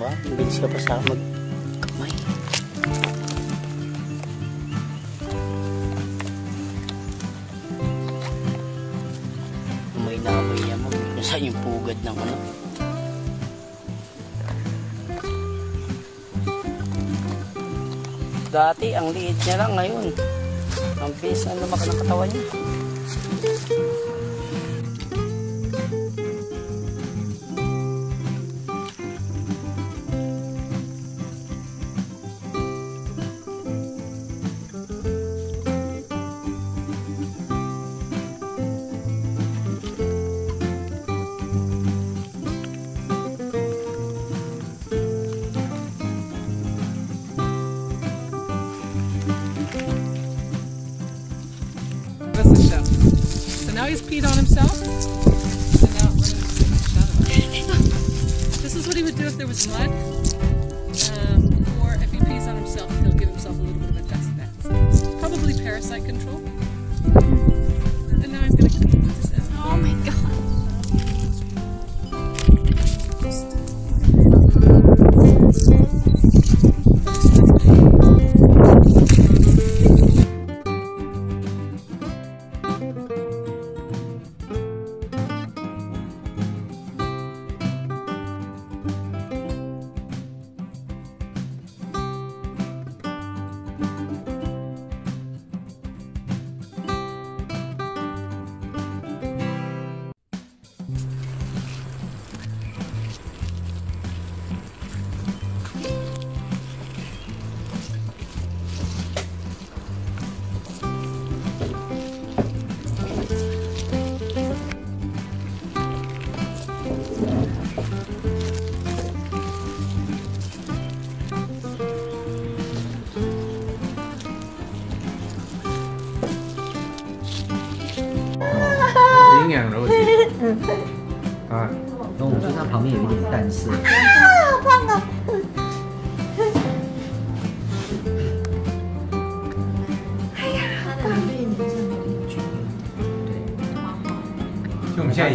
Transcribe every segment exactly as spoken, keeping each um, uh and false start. ba? Bilis na pa sa magkamay. Umay na amay niya mo. Nasaan yung pugad ng ano? Dati, ang liit niya lang ngayon. Ang bilis na lumaki ng katawan niya. So now he's peed on himself. So now we're gonna see my shadow. This is what he would do if there was mud. Um, or if he pees on himself, he'll give himself a little bit of a dust bath. Probably parasite control. And now I'm gonna clean this out. Oh my god.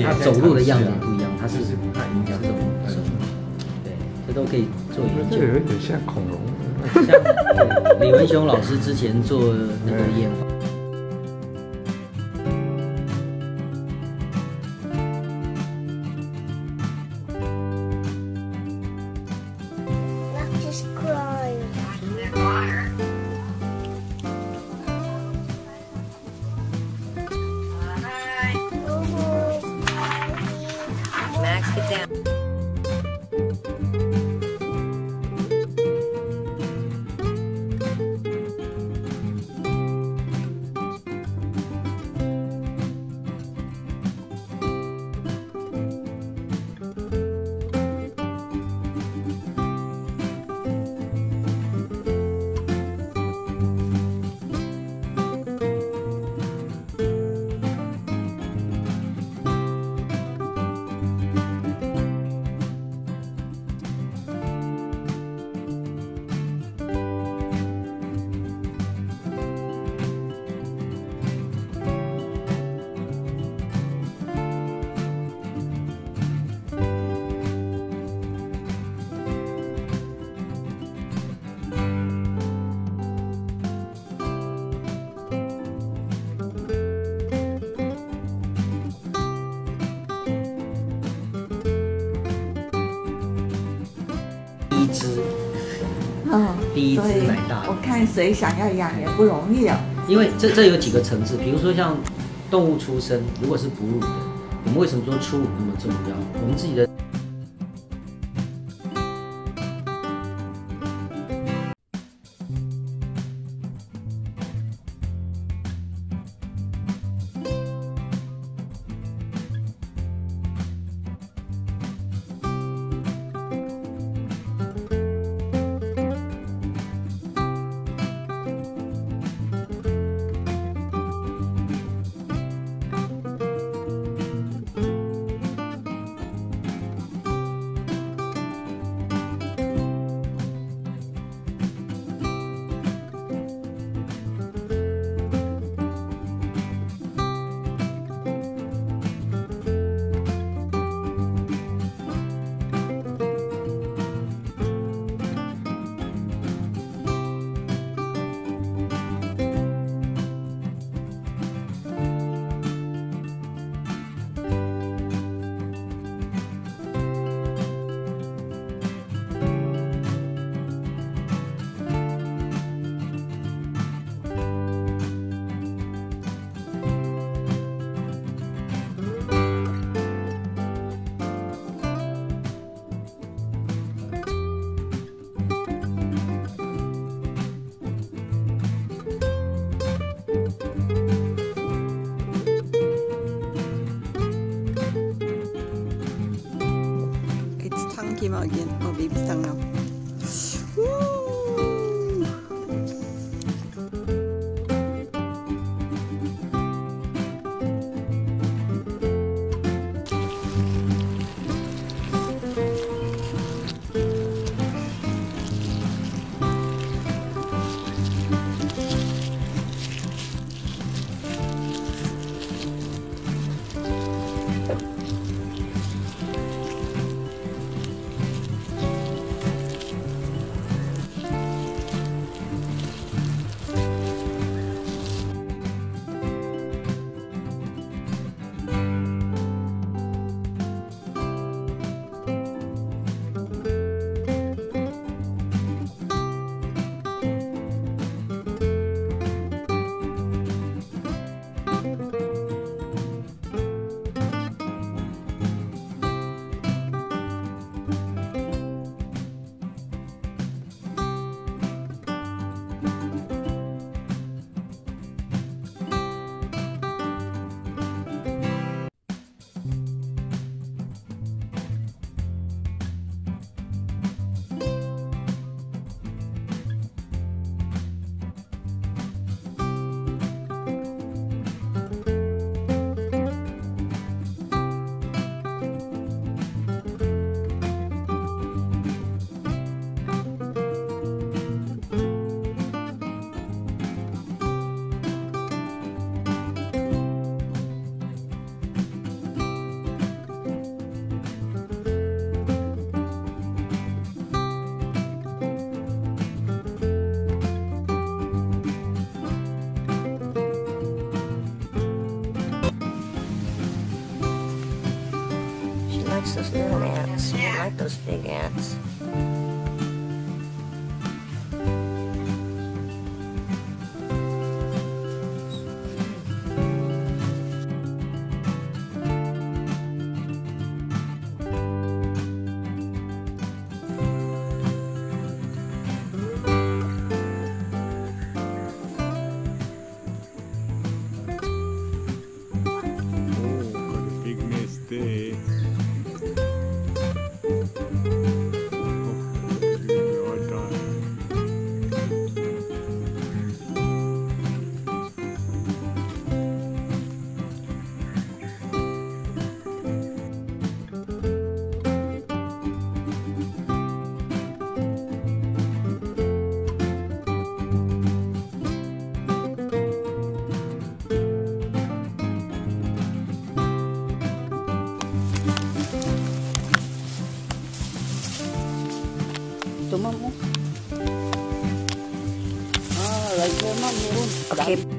他走路的样子也不一样，他是不太一样的。对，这都可以做研究。这有点像恐龙。像李文雄老师之前做那个演。嗯，第一只买大的，我看谁想要养也不容易啊。因为这这有几个层次，比如说像动物出生，如果是哺乳的，我们为什么说初乳那么重要？我们自己的。came out again. Oh, baby's tongue now. Woo! Those little ants. I don't like those big ants. Oh, what a big mistake. Okay.